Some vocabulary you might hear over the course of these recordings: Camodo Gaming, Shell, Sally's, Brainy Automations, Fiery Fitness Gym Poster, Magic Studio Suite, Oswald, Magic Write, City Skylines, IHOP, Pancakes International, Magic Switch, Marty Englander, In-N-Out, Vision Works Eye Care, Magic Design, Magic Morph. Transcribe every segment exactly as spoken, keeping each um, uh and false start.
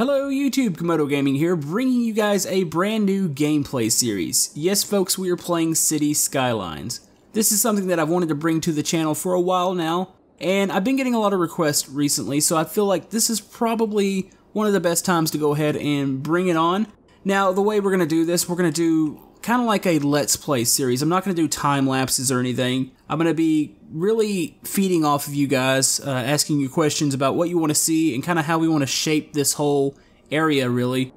Hello YouTube, Camodo Gaming here, bringing you guys a brand new gameplay series. Yes folks, we are playing City Skylines. This is something that I've wanted to bring to the channel for a while now, and I've been getting a lot of requests recently, so I feel like this is probably one of the best times to go ahead and bring it on. Now, the way we're going to do this, we're going to do kind of like a Let's Play series. I'm not going to do time lapses or anything. I'm going to be really feeding off of you guys, uh, asking you questions about what you want to see and kind of how we want to shape this whole area, really.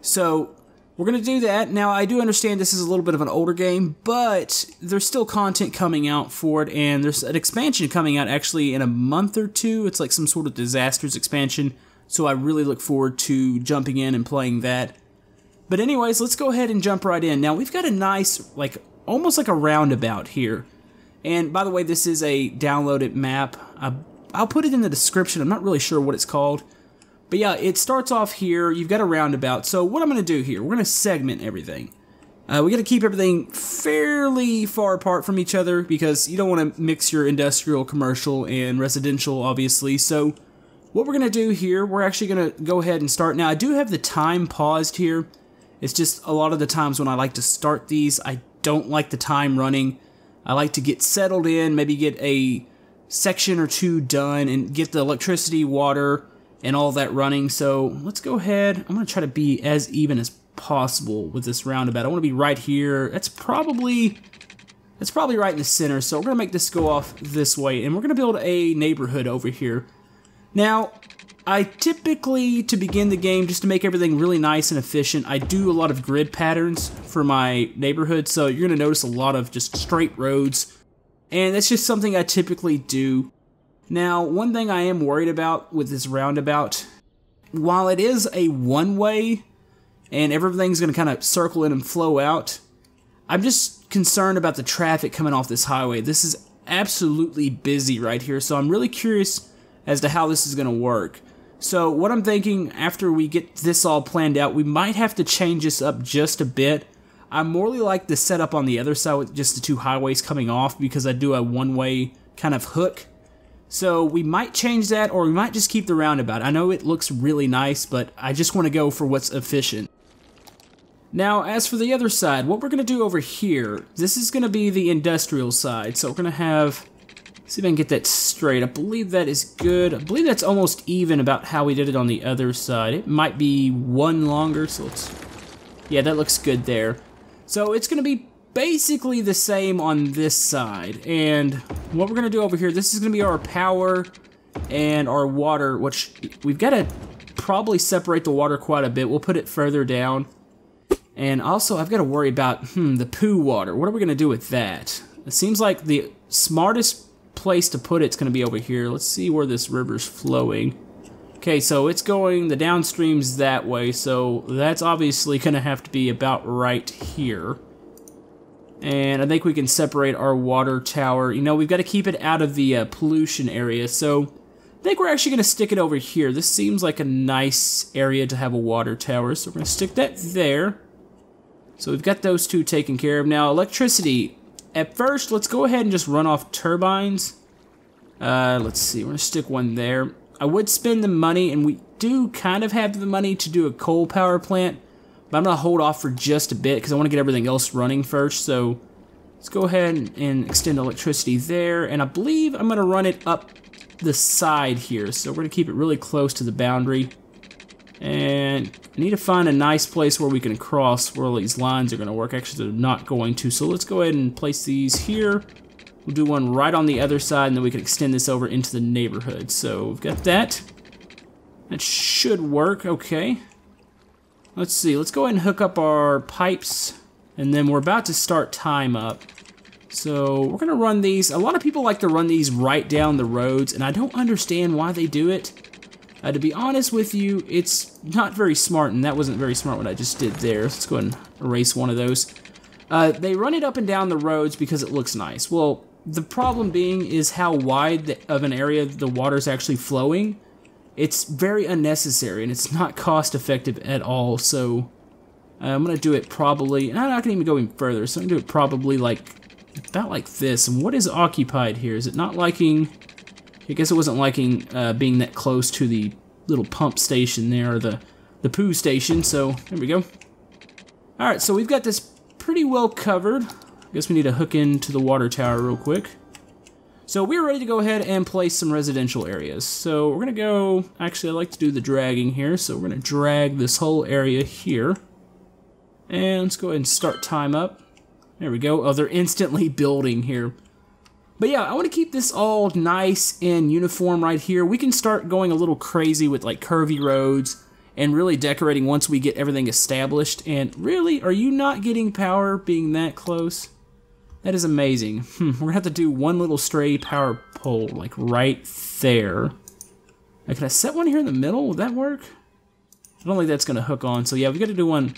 So we're going to do that. Now, I do understand this is a little bit of an older game, but there's still content coming out for it, and there's an expansion coming out actually in a month or two. It's like some sort of disasters expansion, so I really look forward to jumping in and playing that. But anyways, let's go ahead and jump right in. Now, we've got a nice, like, almost like a roundabout here. And by the way, this is a downloaded map. I, I'll put it in the description. I'm not really sure what it's called. But yeah, it starts off here. You've got a roundabout. So what I'm going to do here, we're going to segment everything. Uh, we got to keep everything fairly far apart from each other because you don't want to mix your industrial, commercial, and residential, obviously. So what we're going to do here, we're actually going to go ahead and start. Now, I do have the time paused here. It's just a lot of the times when I like to start these, I don't like the time running. I like to get settled in, maybe get a section or two done, and get the electricity, water, and all that running. So let's go ahead. I'm going to try to be as even as possible with this roundabout. I want to be right here. That's probably, that's probably right in the center. So we're going to make this go off this way, and we're going to build a neighborhood over here. Now, I typically, to begin the game, just to make everything really nice and efficient, I do a lot of grid patterns for my neighborhood, so you're going to notice a lot of just straight roads, and that's just something I typically do. Now, one thing I am worried about with this roundabout, while it is a one-way, and everything's going to kind of circle in and flow out, I'm just concerned about the traffic coming off this highway. This is absolutely busy right here, so I'm really curious as to how this is going to work. So what I'm thinking, after we get this all planned out, we might have to change this up just a bit. I more like the setup on the other side with just the two highways coming off because I do a one-way kind of hook. So we might change that, or we might just keep the roundabout. I know it looks really nice, but I just want to go for what's efficient. Now, as for the other side, what we're going to do over here, this is going to be the industrial side. So we're going to have... see if I can get that straight. I believe that is good. I believe that's almost even about how we did it on the other side. It might be one longer, so let's... yeah, that looks good there. So it's going to be basically the same on this side. And what we're going to do over here, this is going to be our power and our water, which we've got to probably separate the water quite a bit. We'll put it further down. And also, I've got to worry about, hmm, the poo water. What are we going to do with that? It seems like the smartest place to put it's going to be over here. Let's see where this river's flowing. Okay, so it's going, the downstream's that way, so that's obviously going to have to be about right here. And I think we can separate our water tower. You know, we've got to keep it out of the uh, pollution area, so I think we're actually going to stick it over here. This seems like a nice area to have a water tower, so we're going to stick that there. So we've got those two taken care of. Now, electricity. At first, let's go ahead and just run off turbines. Uh, let's see, we're going to stick one there. I would spend the money, and we do kind of have the money to do a coal power plant, but I'm going to hold off for just a bit because I want to get everything else running first. So let's go ahead and, and extend electricity there, and I believe I'm going to run it up the side here. So we're going to keep it really close to the boundary. And I need to find a nice place where we can cross where all these lines are going to work. Actually, they're not going to. So let's go ahead and place these here. We'll do one right on the other side, and then we can extend this over into the neighborhood. So we've got that. That should work. Okay. Let's see. Let's go ahead and hook up our pipes, and then we're about to start time up. So we're going to run these. A lot of people like to run these right down the roads, and I don't understand why they do it. Uh, to be honest with you, it's not very smart, and that wasn't very smart what I just did there. Let's go ahead and erase one of those. Uh, they run it up and down the roads because it looks nice. Well, the problem being is how wide of an area the water's actually flowing. It's very unnecessary, and it's not cost-effective at all, so... Uh, I'm going to do it probably... and I'm not going to even go any further, so I'm going to do it probably like... about like this. And what is occupied here? Is it not liking... I guess it wasn't liking uh, being that close to the little pump station there, or the the poo station, so there we go. Alright, so we've got this pretty well covered. I guess we need to hook into the water tower real quick. So we're ready to go ahead and place some residential areas. So we're gonna go, actually I like to do the dragging here, so we're gonna drag this whole area here. And let's go ahead and start time up. There we go. Oh, they're instantly building here. But yeah, I want to keep this all nice and uniform right here. We can start going a little crazy with like curvy roads and really decorating once we get everything established. And really, are you not getting power being that close? That is amazing. Hmm, we're going to have to do one little stray power pole like right there. Now, can I set one here in the middle? Would that work? I don't think that's going to hook on. So yeah, we've got to do one.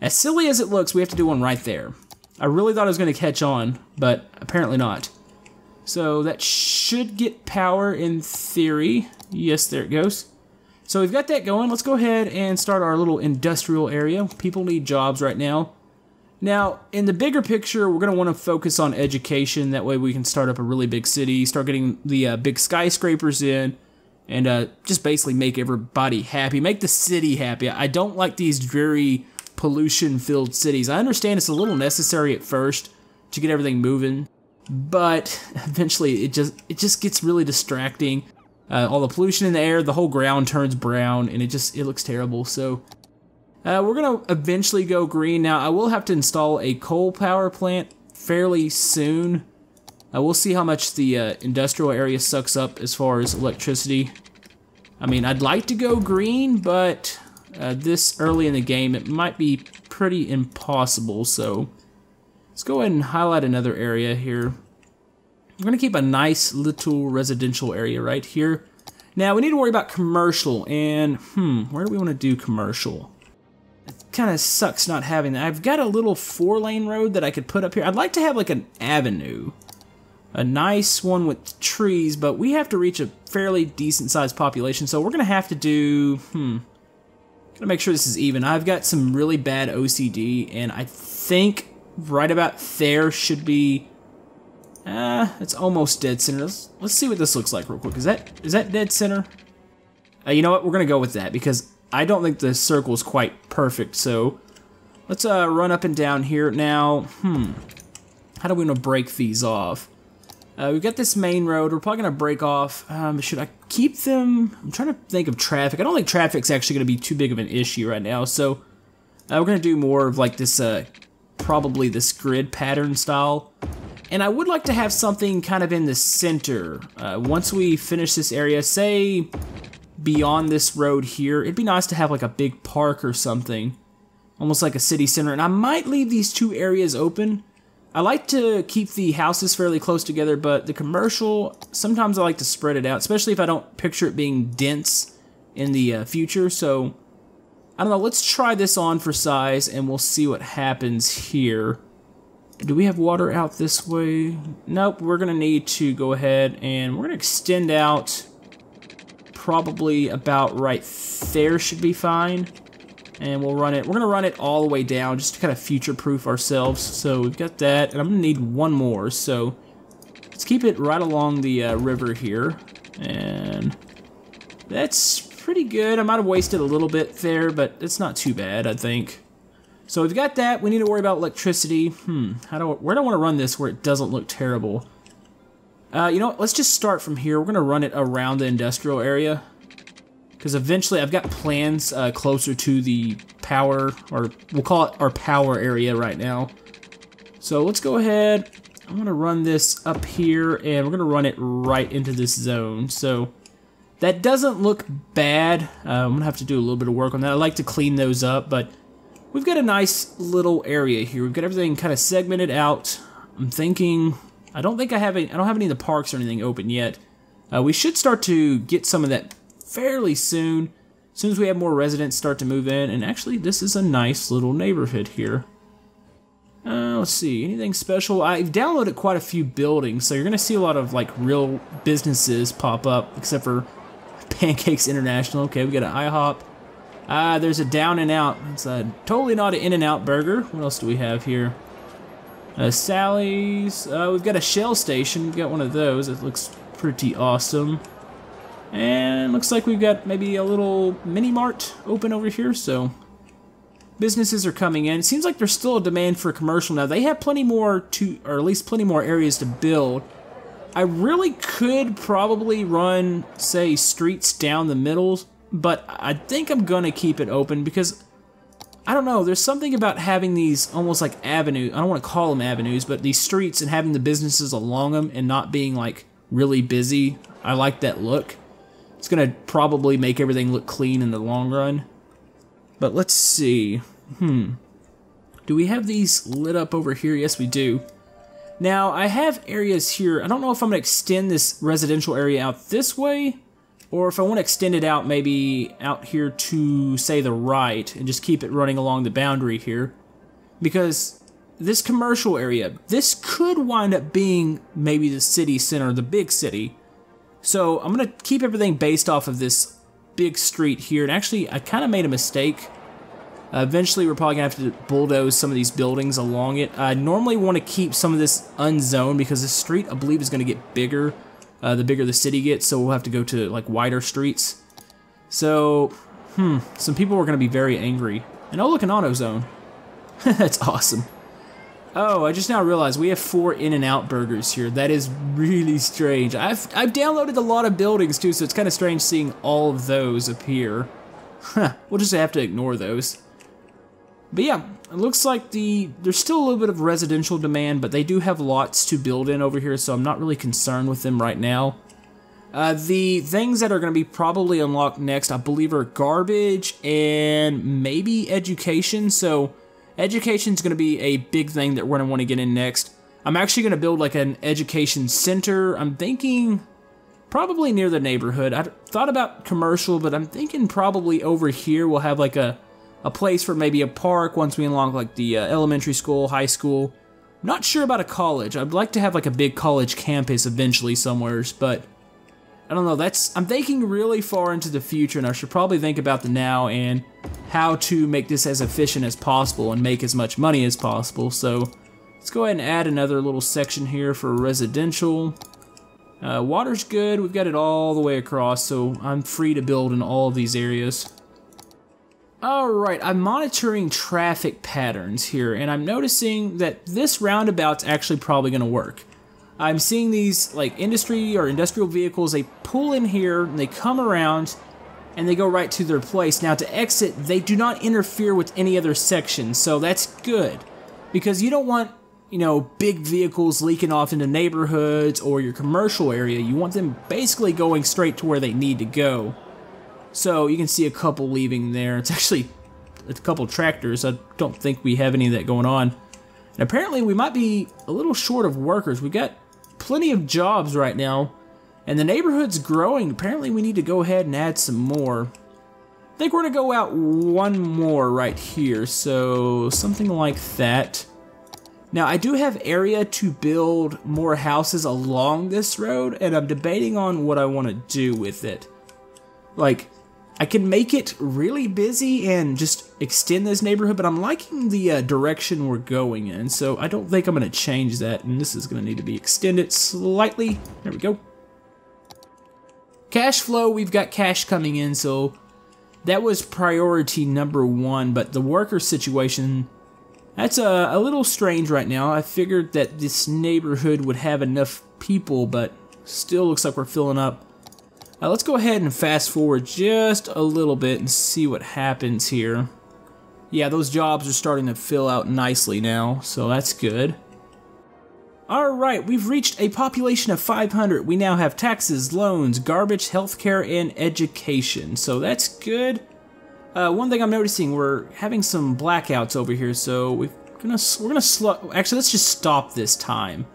As silly as it looks, we have to do one right there. I really thought it was going to catch on, but apparently not. So that should get power in theory. Yes, there it goes. So we've got that going. Let's go ahead and start our little industrial area. People need jobs right now. Now, in the bigger picture, we're going to want to focus on education. That way we can start up a really big city, start getting the uh, big skyscrapers in, and uh, just basically make everybody happy. Make the city happy. I don't like these dreary, pollution-filled cities. I understand it's a little necessary at first to get everything moving, but eventually it just it just gets really distracting. Uh, all the pollution in the air, the whole ground turns brown, and it just it looks terrible. So uh, we're gonna eventually go green. Now I will have to install a coal power plant fairly soon. Uh, we'll see how much the uh, industrial area sucks up as far as electricity. I mean, I'd like to go green, but uh, this early in the game it might be pretty impossible. So let's go ahead and highlight another area here. We're going to keep a nice little residential area right here. Now, we need to worry about commercial, and, hmm, where do we want to do commercial? It kind of sucks not having that. I've got a little four-lane road that I could put up here. I'd like to have, like, an avenue. A nice one with trees, but we have to reach a fairly decent-sized population, so we're going to have to do, hmm, got to make sure this is even. I've got some really bad O C D, and I think right about there should be, uh, it's almost dead center. Let's, let's see what this looks like real quick. Is that is that dead center? Uh, you know what? We're gonna go with that because I don't think the circle is quite perfect. So let's uh, run up and down here now. Hmm, how do we want to break these off? Uh, we've got this main road. We're probably gonna break off. Um, should I keep them? I'm trying to think of traffic. I don't think traffic's actually gonna be too big of an issue right now. So uh, we're gonna do more of like this. Uh, probably this grid pattern style, and I would like to have something kind of in the center. Uh, once we finish this area, say beyond this road here, it'd be nice to have like a big park or something, almost like a city center, and I might leave these two areas open. I like to keep the houses fairly close together, but the commercial, sometimes I like to spread it out, especially if I don't picture it being dense in the uh, future, so I don't know, let's try this on for size and we'll see what happens here. Do we have water out this way? Nope, we're gonna need to go ahead and we're gonna extend out probably about right there should be fine. And we'll run it, we're gonna run it all the way down just to kind of future-proof ourselves. So we've got that, and I'm gonna need one more. So let's keep it right along the uh, river here. And that's pretty good. I might have wasted a little bit there, but it's not too bad, I think. So we've got that. We need to worry about electricity. Hmm. How do I, where do I want to run this where it doesn't look terrible? Uh, you know what? Let's just start from here. We're going to run it around the industrial area because eventually I've got plans uh, closer to the power, or we'll call it our power area right now. So let's go ahead. I'm going to run this up here, and we're going to run it right into this zone. So that doesn't look bad. Uh, I'm going to have to do a little bit of work on that. I like to clean those up, but we've got a nice little area here. We've got everything kind of segmented out. I'm thinking, I don't think I have any, I don't have any of the parks or anything open yet. Uh, we should start to get some of that fairly soon. As soon as we have more residents start to move in, and actually this is a nice little neighborhood here. Uh, let's see, anything special? I've downloaded quite a few buildings, so you're going to see a lot of like real businesses pop up, except for Pancakes International. Okay, we got an IHOP. Ah, uh, there's a Down and Out. It's uh, totally not an In-N-Out burger. What else do we have here? Uh, Sally's. Uh, we've got a Shell station. We've got one of those. It looks pretty awesome. And looks like we've got maybe a little mini-mart open over here, so businesses are coming in. It seems like there's still a demand for commercial now. They have plenty more to, or at least plenty more areas to build. I really could probably run, say, streets down the middle, but I think I'm gonna keep it open because, I don't know, there's something about having these almost like avenues, I don't want to call them avenues, but these streets and having the businesses along them and not being like really busy. I like that look. It's gonna probably make everything look clean in the long run. But let's see, hmm. Do we have these lit up over here? Yes, we do. Now, I have areas here. I don't know if I'm going to extend this residential area out this way, or if I want to extend it out maybe out here to, say, the right, and just keep it running along the boundary here. Because this commercial area, this could wind up being maybe the city center, the big city. So I'm going to keep everything based off of this big street here. And actually, I kind of made a mistake. Uh, eventually, we're probably going to have to bulldoze some of these buildings along it. I normally want to keep some of this unzoned because this street, I believe, is going to get bigger uh, the bigger the city gets, so we'll have to go to like wider streets. So, hmm, some people are going to be very angry. And oh, look, an AutoZone. That's awesome. Oh, I just now realized we have four In-N-Out burgers here. That is really strange. I've, I've downloaded a lot of buildings, too, so it's kind of strange seeing all of those appear. Huh, we'll just have to ignore those. But yeah, it looks like the there's still a little bit of residential demand, but they do have lots to build in over here, so I'm not really concerned with them right now. Uh, the things that are going to be probably unlocked next, I believe, are garbage and maybe education. So education is going to be a big thing that we're going to want to get in next. I'm actually going to build like an education center. I'm thinking probably near the neighborhood. I thought about commercial, but I'm thinking probably over here we'll have like a a place for maybe a park once we unlock like the uh, elementary school, high school. I'm not sure about a college. I'd like to have like a big college campus eventually somewheres, but I don't know. That's I'm thinking really far into the future, and I should probably think about the now and how to make this as efficient as possible and make as much money as possible. So let's go ahead and add another little section here for residential. Uh, water's good. We've got it all the way across, so I'm free to build in all of these areas. Alright, I'm monitoring traffic patterns here, and I'm noticing that this roundabout's actually probably going to work. I'm seeing these, like, industry or industrial vehicles, they pull in here, and they come around, and they go right to their place. Now, to exit, they do not interfere with any other section, so that's good. Because you don't want, you know, big vehicles leaking off into neighborhoods or your commercial area. You want them basically going straight to where they need to go. So you can see a couple leaving there. It's actually a couple tractors. I don't think we have any of that going on. And apparently we might be a little short of workers. We've got plenty of jobs right now, and the neighborhood's growing. Apparently we need to go ahead and add some more. I think we're gonna go out one more right here, so something like that. Now I do have area to build more houses along this road, and I'm debating on what I want to do with it. Like, I can make it really busy and just extend this neighborhood, but I'm liking the uh, direction we're going in, so I don't think I'm going to change that, and this is going to need to be extended slightly. There we go. Cash flow, we've got cash coming in, so that was priority number one, but the worker situation, that's a, a little strange right now. I figured that this neighborhood would have enough people, but still looks like we're filling up. Uh, let's go ahead and fast forward just a little bit and see what happens here. Yeah, those jobs are starting to fill out nicely now, so that's good. Alright, we've reached a population of five hundred. We now have taxes, loans, garbage, healthcare, and education, so that's good. Uh, one thing I'm noticing, we're having some blackouts over here, so we're gonna, we're gonna slow. Actually, let's just stop this time.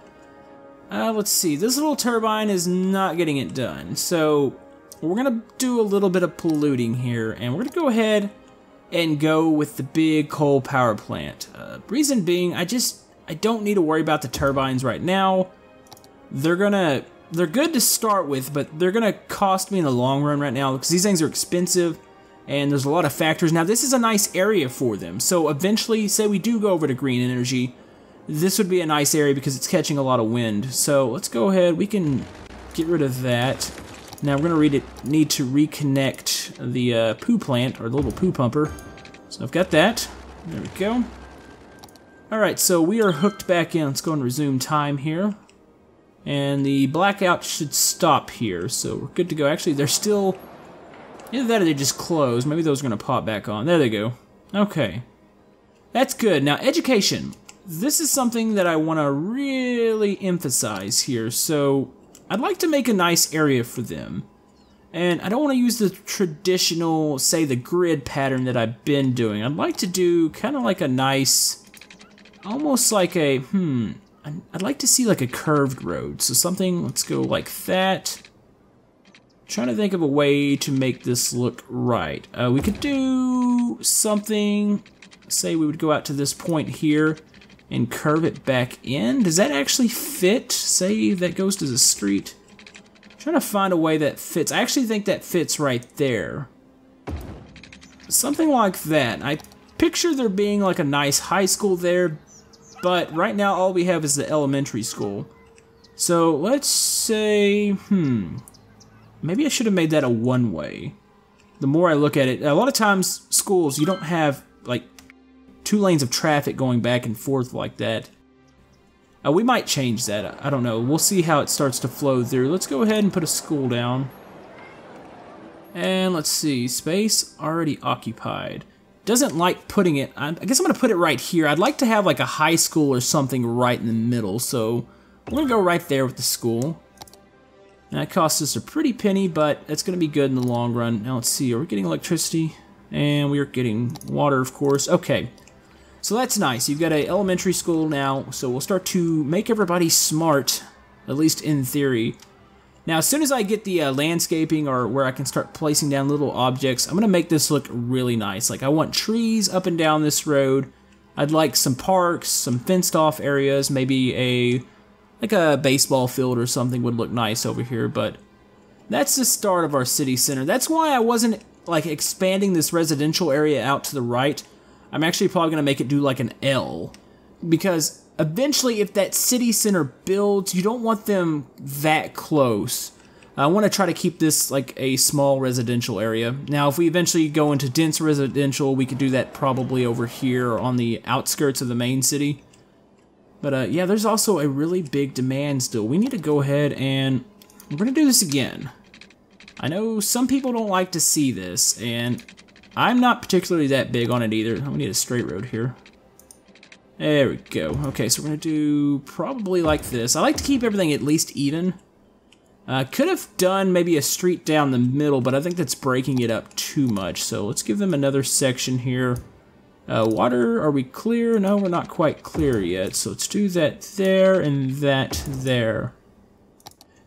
Uh, let's see, this little turbine is not getting it done, so we're going to do a little bit of polluting here, and we're going to go ahead and go with the big coal power plant. Uh, reason being, I just, I don't need to worry about the turbines right now. They're going to, they're good to start with, but they're going to cost me in the long run right now, because these things are expensive, and there's a lot of factors. Now, this is a nice area for them, so eventually, say we do go over to green energy, this would be a nice area because it's catching a lot of wind. So let's go ahead, we can get rid of that. Now we're gonna read it, need to reconnect the uh, poo plant, or the little poo pumper. So I've got that, there we go. All right, so we are hooked back in. Let's go and resume time here. And the blackout should stop here, so we're good to go. Actually, they're still, either that or they just closed. Maybe those are gonna pop back on. There they go. Okay, that's good. Now education. This is something that I wanna really emphasize here, so I'd like to make a nice area for them. And I don't wanna use the traditional, say the grid pattern that I've been doing. I'd like to do kinda like a nice, almost like a, hmm, I'd like to see like a curved road. So something, let's go like that. I'm trying to think of a way to make this look right. Uh, we could do something, say we would go out to this point here and curve it back in. Does that actually fit? Say that goes to the street. I'm trying to find a way that fits. I actually think that fits right there. Something like that. I picture there being like a nice high school there, but right now all we have is the elementary school. So let's say, hmm, maybe I should have made that a one-way. The more I look at it, a lot of times schools, you don't have like two lanes of traffic going back and forth like that. Uh, we might change that, I don't know. We'll see how it starts to flow through. Let's go ahead and put a school down. And let's see, space already occupied. Doesn't like putting it, I guess I'm gonna put it right here. I'd like to have like a high school or something right in the middle, so we're gonna go right there with the school. And that costs us a pretty penny, but it's gonna be good in the long run. Now let's see, are we getting electricity? And we are getting water, of course. Okay, so that's nice. You've got a elementary school now, so we'll start to make everybody smart, at least in theory. Now, as soon as I get the uh, landscaping or where I can start placing down little objects, I'm gonna make this look really nice. Like I want trees up and down this road. I'd like some parks, some fenced off areas, maybe a, like a baseball field or something would look nice over here, but that's the start of our city center. That's why I wasn't like expanding this residential area out to the right. I'm actually probably gonna make it do like an L, because eventually, if that city center builds, you don't want them that close. I want to try to keep this like a small residential area. Now, if we eventually go into dense residential, we could do that probably over here or on the outskirts of the main city. But uh, yeah, there's also a really big demand still. We need to go ahead and we're going to do this again. I know some people don't like to see this, and I'm not particularly that big on it either. We need a straight road here. There we go. Okay, so we're gonna do probably like this. I like to keep everything at least even. I uh, could have done maybe a street down the middle, but I think that's breaking it up too much. So let's give them another section here. Uh, water, are we clear? No, we're not quite clear yet. So let's do that there and that there.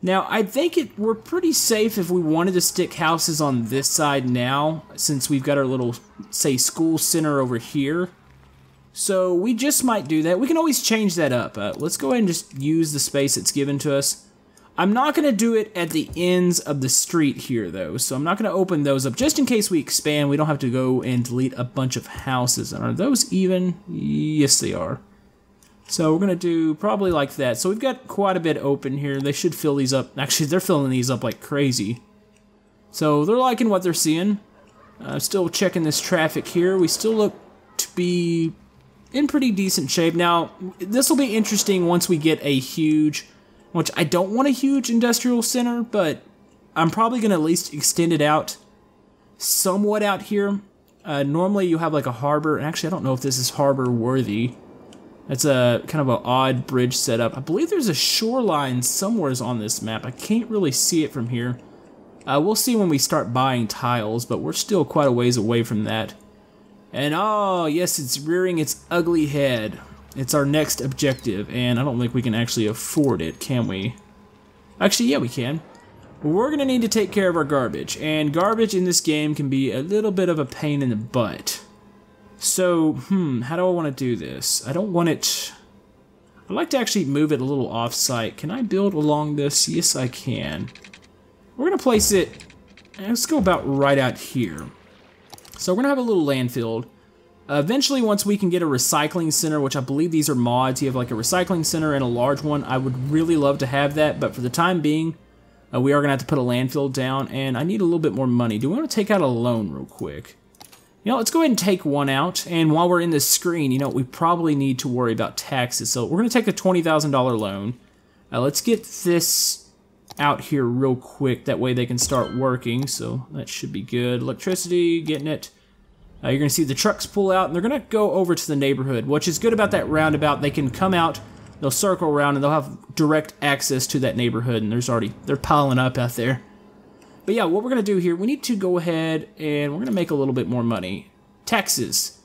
Now, I think it we're pretty safe if we wanted to stick houses on this side now, since we've got our little, say, school center over here. So we just might do that. We can always change that up. Uh, let's go ahead and just use the space that's given to us. I'm not gonna do it at the ends of the street here though, so I'm not gonna open those up just in case we expand. We don't have to go and delete a bunch of houses. And are those even? Yes, they are. So we're gonna do probably like that. So we've got quite a bit open here. They should fill these up. Actually, they're filling these up like crazy. So they're liking what they're seeing. Uh, still checking this traffic here. We still look to be in pretty decent shape. Now, this will be interesting once we get a huge, which I don't want a huge industrial center, but I'm probably gonna at least extend it out somewhat out here. Uh, normally you have like a harbor, and actually I don't know if this is harbor worthy. That's a kind of an odd bridge setup. I believe there's a shoreline somewhere on this map. I can't really see it from here. Uh, we'll see when we start buying tiles, but we're still quite a ways away from that. And oh, yes, it's rearing its ugly head. It's our next objective, and I don't think we can actually afford it, can we? Actually, yeah, we can. We're gonna need to take care of our garbage, and garbage in this game can be a little bit of a pain in the butt. So, hmm, how do I wanna do this? I don't want it, I'd like to actually move it a little off-site. Can I build along this? Yes, I can. We're gonna place it, let's go about right out here. So we're gonna have a little landfill. Uh, eventually, once we can get a recycling center, which I believe these are mods, you have like a recycling center and a large one. I would really love to have that, but for the time being, Uh, we are going to have to put a landfill down, and I need a little bit more money. Do we want to take out a loan real quick? You know, let's go ahead and take one out, and while we're in this screen, you know, we probably need to worry about taxes. So we're going to take a twenty thousand dollar loan. Uh, let's get this out here real quick. That way they can start working, so that should be good. Electricity, getting it. Uh, you're going to see the trucks pull out, and they're going to go over to the neighborhood, which is good about that roundabout. They can come out, they'll circle around, and they'll have direct access to that neighborhood, and there's already, they're piling up out there. But yeah, what we're going to do here, we need to go ahead and we're going to make a little bit more money. Taxes.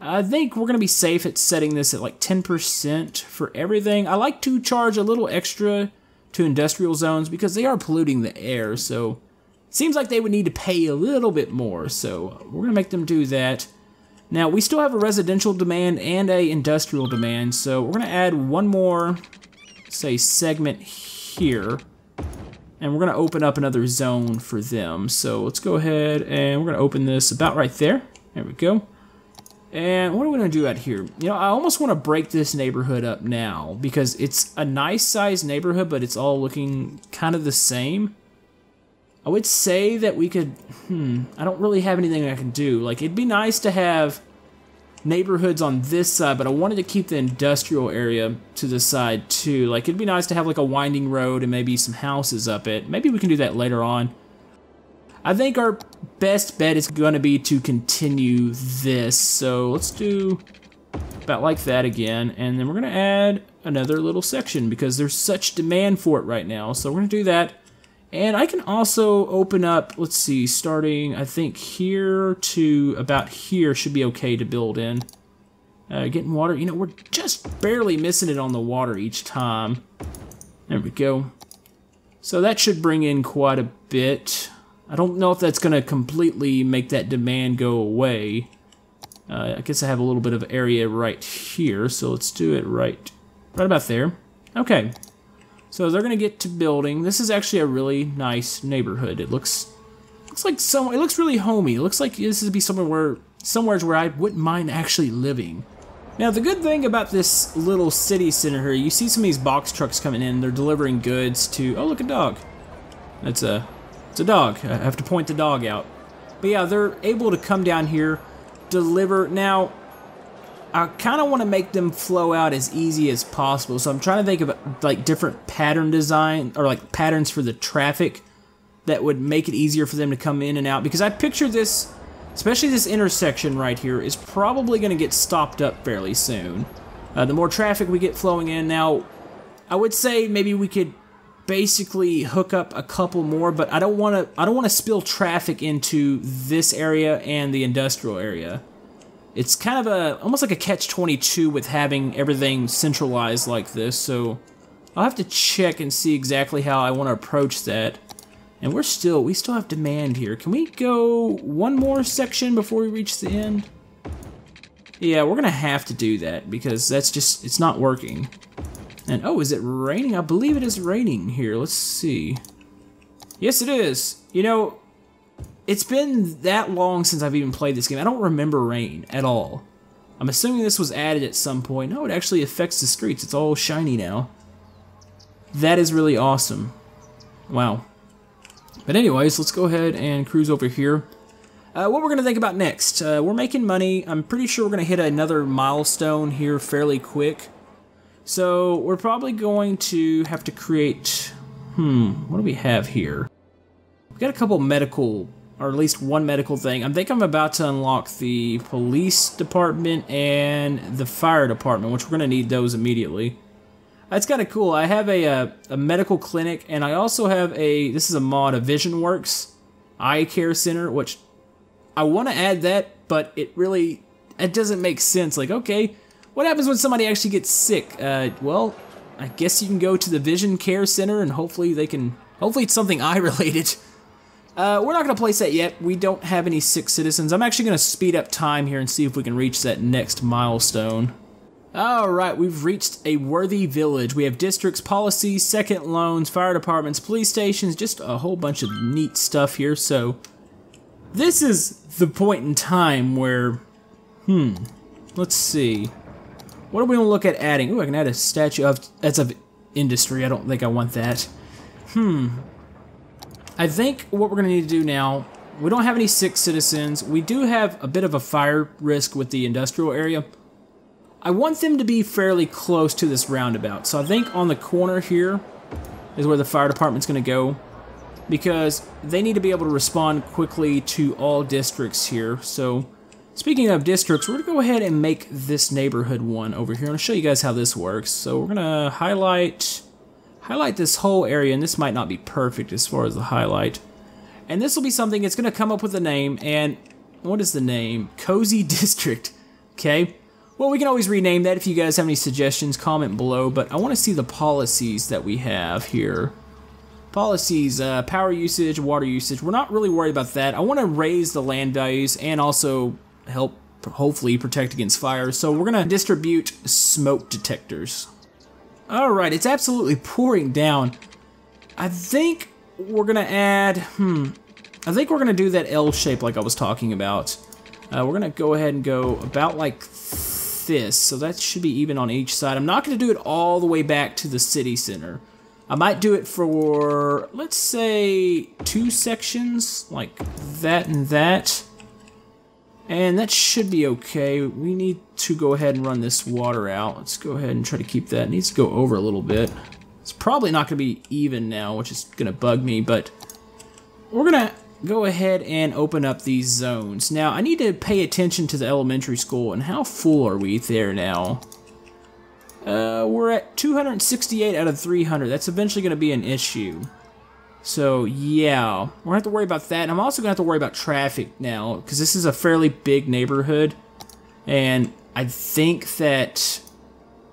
I think we're going to be safe at setting this at like ten percent for everything. I like to charge a little extra to industrial zones because they are polluting the air. So it seems like they would need to pay a little bit more. So we're going to make them do that. Now, we still have a residential demand and a industrial demand. So we're going to add one more, say, segment here. And we're going to open up another zone for them. So let's go ahead and we're going to open this about right there. There we go. And what are we going to do out here? You know, I almost want to break this neighborhood up now because it's a nice sized neighborhood, but it's all looking kind of the same. I would say that we could, hmm, I don't really have anything I can do. Like, it'd be nice to have neighborhoods on this side, but I wanted to keep the industrial area to the side too. Like, it'd be nice to have like a winding road and maybe some houses up it. Maybe we can do that later on. I think our best bet is going to be to continue this. So let's do about like that again, and then we're going to add another little section because there's such demand for it right now. So we're going to do that. And I can also open up, let's see, starting, I think, here to about here should be okay to build in. Uh, getting water, you know, we're just barely missing it on the water each time. There we go. So that should bring in quite a bit. I don't know if that's going to completely make that demand go away. Uh, I guess I have a little bit of area right here, so let's do it right, right about there. Okay. So they're gonna get to building. This is actually a really nice neighborhood. It looks, looks like some. It looks really homey. It looks like this would be somewhere where, somewhere where I wouldn't mind actually living. Now the good thing about this little city center here, you see some of these box trucks coming in. They're delivering goods to. Oh, look, a dog. That's a, it's a dog. I have to point the dog out. But yeah, they're able to come down here, deliver now. I kind of want to make them flow out as easy as possible, so I'm trying to think of like different pattern design or like patterns for the traffic that would make it easier for them to come in and out, because I picture this, especially this intersection right here, is probably going to get stopped up fairly soon. Uh, the more traffic we get flowing in now, I would say maybe we could basically hook up a couple more, but I don't want to I don't want to spill traffic into this area and the industrial area. It's kind of a, almost like a catch twenty-two with having everything centralized like this, so I'll have to check and see exactly how I want to approach that. And we're still, we still have demand here. Can we go one more section before we reach the end? Yeah, we're going to have to do that because that's just, it's not working. And oh, is it raining? I believe it is raining here. Let's see. Yes, it is. You know, it's been that long since I've even played this game. I don't remember rain at all. I'm assuming this was added at some point. No, it actually affects the streets. It's all shiny now. That is really awesome. Wow. But anyways, let's go ahead and cruise over here. Uh, what we're going to think about next. Uh, we're making money. I'm pretty sure we're going to hit another milestone here fairly quick. So we're probably going to have to create... Hmm, what do we have here? We've got a couple medical... or at least one medical thing. I think I'm about to unlock the police department and the fire department, which we're going to need those immediately. That's kind of cool. I have a, a, a medical clinic, and I also have a, this is a mod, a Vision Works Eye Care Center, which I want to add that, but it really, it doesn't make sense. Like, okay, what happens when somebody actually gets sick? Uh, well, I guess you can go to the Vision Care Center, and hopefully they can, hopefully it's something eye-related. Uh, we're not going to place that yet. We don't have any sick citizens. I'm actually going to speed up time here and see if we can reach that next milestone. Alright, we've reached a worthy village. We have districts, policies, second loans, fire departments, police stations, just a whole bunch of neat stuff here. So, this is the point in time where, hmm, let's see. What are we going to look at adding? Ooh, I can add a statue of, that's of industry. I don't think I want that. Hmm. I think what we're going to need to do now, we don't have any sick citizens. We do have a bit of a fire risk with the industrial area. I want them to be fairly close to this roundabout. So I think on the corner here is where the fire department's going to go, because they need to be able to respond quickly to all districts here. So speaking of districts, we're going to go ahead and make this neighborhood one over here. I'll show you guys how this works. So we're going to highlight highlight this whole area, and this might not be perfect as far as the highlight. And this will be something, it's going to come up with a name, and what is the name? Cozy District, okay? Well, we can always rename that. If you guys have any suggestions, comment below, but I want to see the policies that we have here. Policies, uh, power usage, water usage. We're not really worried about that. I want to raise the land values and also help, hopefully, protect against fire. So we're going to distribute smoke detectors. All right, it's absolutely pouring down. I think we're going to add, hmm, I think we're going to do that L shape like I was talking about. Uh, we're going to go ahead and go about like this, so that should be even on each side. I'm not going to do it all the way back to the city center. I might do it for, let's say, two sections, like that and that. And that should be okay. We need to go ahead and run this water out. Let's go ahead and try to keep that. It needs to go over a little bit. It's probably not going to be even now, which is going to bug me, but we're going to go ahead and open up these zones. Now, I need to pay attention to the elementary school, and how full are we there now? Uh, we're at two hundred sixty-eight out of three hundred. That's eventually going to be an issue. So, yeah, we're going to have to worry about that. And I'm also going to have to worry about traffic now, because this is a fairly big neighborhood, and I think that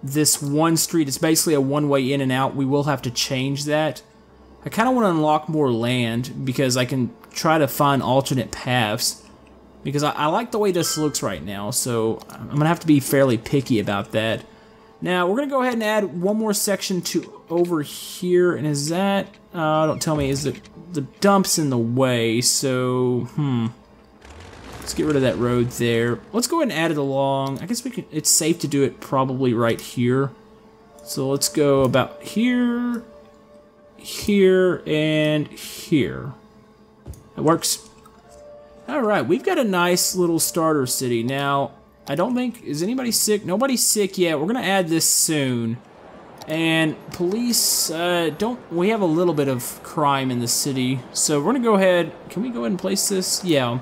this one street is basically a one-way in and out. We will have to change that. I kind of want to unlock more land, because I can try to find alternate paths, because I, I like the way this looks right now, so I'm going to have to be fairly picky about that. Now, we're going to go ahead and add one more section to over here, and is that, uh, don't tell me, is the, the dump's in the way, so, hmm. Let's get rid of that road there. Let's go ahead and add it along. I guess we can, it's safe to do it probably right here. So let's go about here, here, and here. That works. All right, we've got a nice little starter city. Now, I don't think, is anybody sick? Nobody's sick yet. We're gonna add this soon. And police, uh, don't, we have a little bit of crime in the city. So we're gonna go ahead, can we go ahead and place this? Yeah.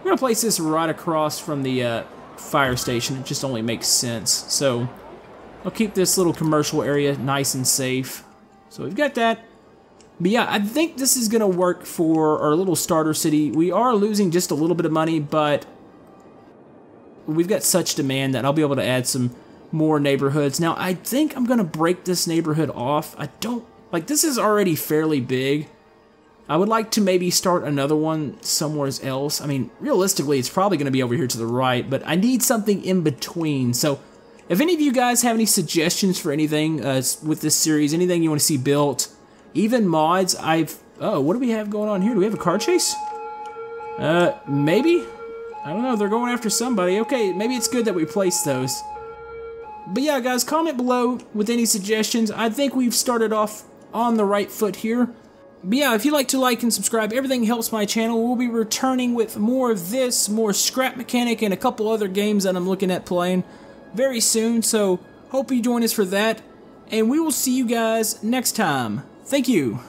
We're going to place this right across from the uh, fire station. It just only makes sense. So I'll keep this little commercial area nice and safe. So we've got that. But yeah, I think this is going to work for our little starter city. We are losing just a little bit of money, but we've got such demand that I'll be able to add some more neighborhoods. Now, I think I'm going to break this neighborhood off. I don't, like, this is already fairly big. I would like to maybe start another one somewhere else. I mean, realistically, it's probably going to be over here to the right, but I need something in between. So if any of you guys have any suggestions for anything uh, with this series, anything you want to see built, even mods, I've... Oh, what do we have going on here? Do we have a car chase? Uh, maybe? I don't know. They're going after somebody. Okay, maybe it's good that we place those. But yeah, guys, comment below with any suggestions. I think we've started off on the right foot here. But yeah, if you'd like to like and subscribe, everything helps my channel. We'll be returning with more of this, more Scrap Mechanic, and a couple other games that I'm looking at playing very soon. So hope you join us for that, and we will see you guys next time. Thank you.